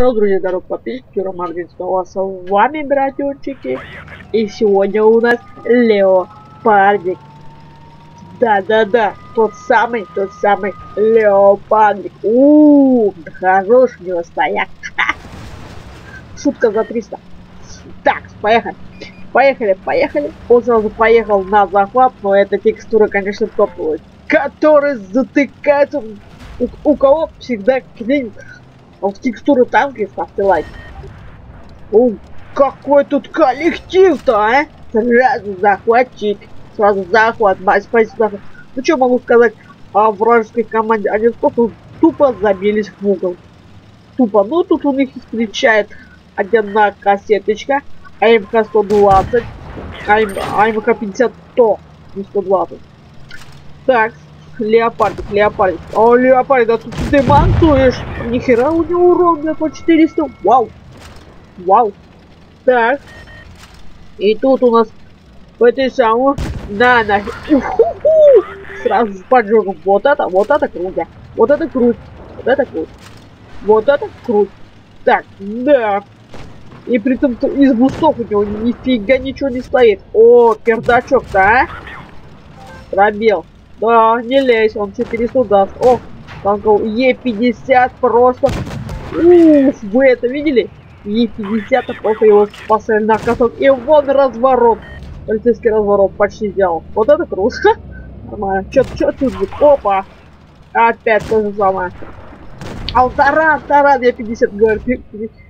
Что, друзья, дорогие подписчики, Юрий Мордвин снова с вами, братюнчики. И сегодня у нас Леопардик. Да-да-да, тот самый Леопардик. Хороший у него стояк. Шутка за 300. Так, поехали. Поехали. Он сразу поехал на захват, но эта текстура, конечно, топовая. Который затыкается. У кого всегда клинит в текстуру танки, ставьте лайк. О, какой тут коллектив-то, а? Сразу захват. Спасибо. Ну что могу сказать о вражеской команде? Они просто тупо забились в угол. Тупо. Ну тут у них встречает одна кассеточка. АМХ-120. АМХ-50-100. Не 120. Так. Леопардик. О, Леопардик, да тут ты мантуешь. Нихера у него урон по 400. Вау. Так. И тут у нас в этой самой... На. Сразу с поджогом. Вот это круто. Так, да. И при том из бустов у него нифига ничего не стоит. О, пердачок-то, а? Пробел. Да, не лезь, он 400 даст. О, танков Е50 просто. Уф, вы это видели? Е50 просто его спасали на косок. И вон разворот. Полицейский разворот почти сделал. Вот это круто. Нормально. Чё тут будет? Опа. Опять то же самое. А он таран, Е50, говорит.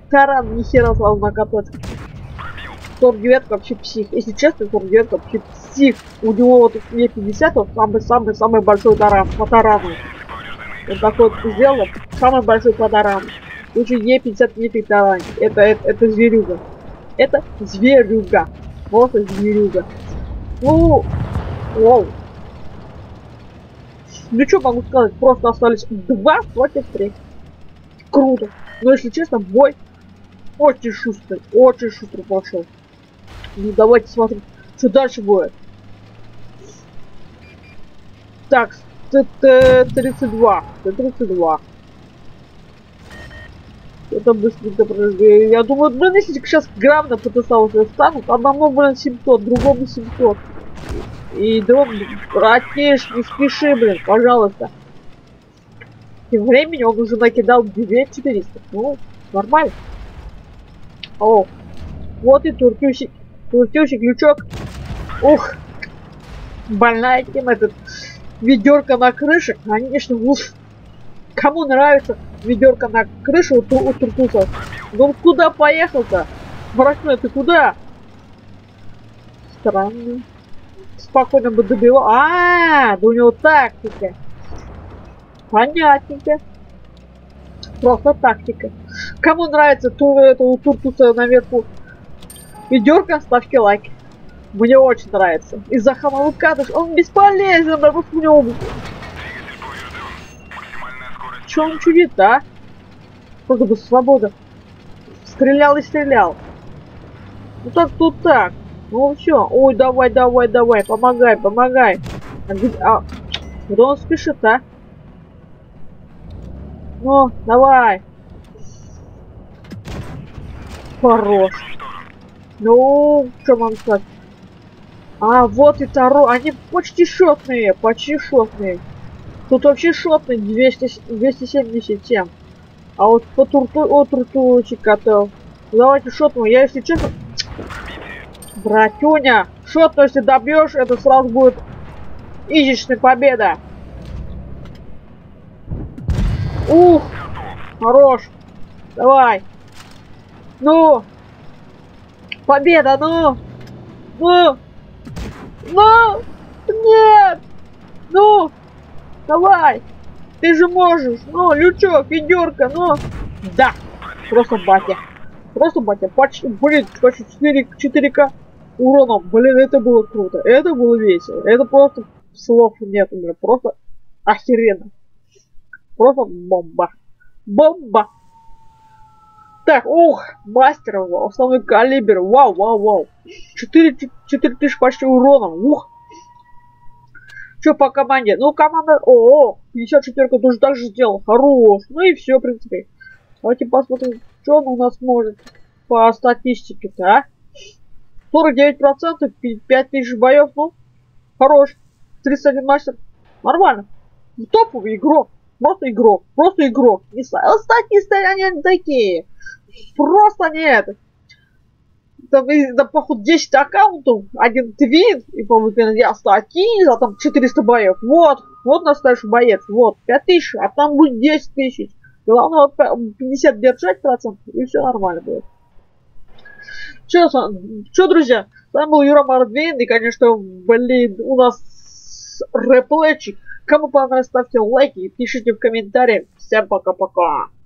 Таран, нихера слава на капот. Тор 9 вообще псих. Если честно, Тор 9 вообще псих. У него вот Е50, он самый-самый-самый большой таран. По тарану. Он такой сделал. Самый большой по тарану. Лучше Е50 не притаранить. Это зверюга. Это зверюга. Просто зверюга. Ну что могу сказать? Просто остались 2 против 3. Круто. Но если честно, бой очень шустрый пошел. Ну давайте смотрим, что дальше будет. Так, Т-32. Это быстренько прыгает. Я думаю, блин, если сейчас грамно потусоваться станут, одному, блин, 700, другому 700. И другому, братиш, не спеши, блин, пожалуйста. Тем временем он уже накидал 2400. Ну, нормально. О, вот и туртюсик, лючок. Ух, больная тема, этот ведерко на крыше. Конечно, уж кому нравится ведерко на крыше у Туртуса. Ну куда поехал-то? Брахман, ты куда? Странно. Спокойно бы добивал. Да у него тактика. Понятненько. Просто тактика. Кому нравится у Туртуса наверху ведерко, ставьте лайк. Мне очень нравится. Из-за хамалука, он бесполезен, потому что у него... Чё он чудит, а? Просто бы свобода. Стрелял. Ну так, тут так. Ну все. Ой, давай. Помогай. А куда он спешит, а? Ну, давай. Хорош. Ну, что вам сказать? А, вот и второй. Они почти шотные. Тут вообще шотный 277. А вот по туртучика-то. Давайте шотну. Я, если честно... Братюня! Шотну, если добьешь, это сразу будет изичная победа. Ух! Хорош! Давай! Ну! Победа, ну! Ну! Нет! Ну! Давай! Ты же можешь! Ну, лючок, ведерко, ну! Да! Просто батя! Блин, почти 4К урона! Блин, это было круто! Это было весело! Это просто слов нет у меня! Просто охеренно! Просто бомба! Бомба! Так, ух! Мастер, основной калибр! Вау! 4000 почти урона! Ух! Что по команде? Ну, команда... О, 54-ка тоже так же сделал. Хорош. Ну и все, в принципе. Давайте посмотрим, что он у нас может по статистике-то, а? 49%, 5000 боев, ну, хорош. 31 мастер, нормально. Топовый игрок, просто игрок. Остатние стояния, они такие. Просто нет. Там, походу, 10 аккаунтов, один твин, и, по-моему, я статьи, а там 400 боев. Вот настоящий боец, вот, 5000, а там будет 10 тысяч. Главное, 50 держать процентов, и все нормально будет. Че, друзья, с вами был Юра Мордвин, и, конечно, блин, у нас реплейчик. Кому понравилось, ставьте лайки и пишите в комментариях. Всем пока-пока.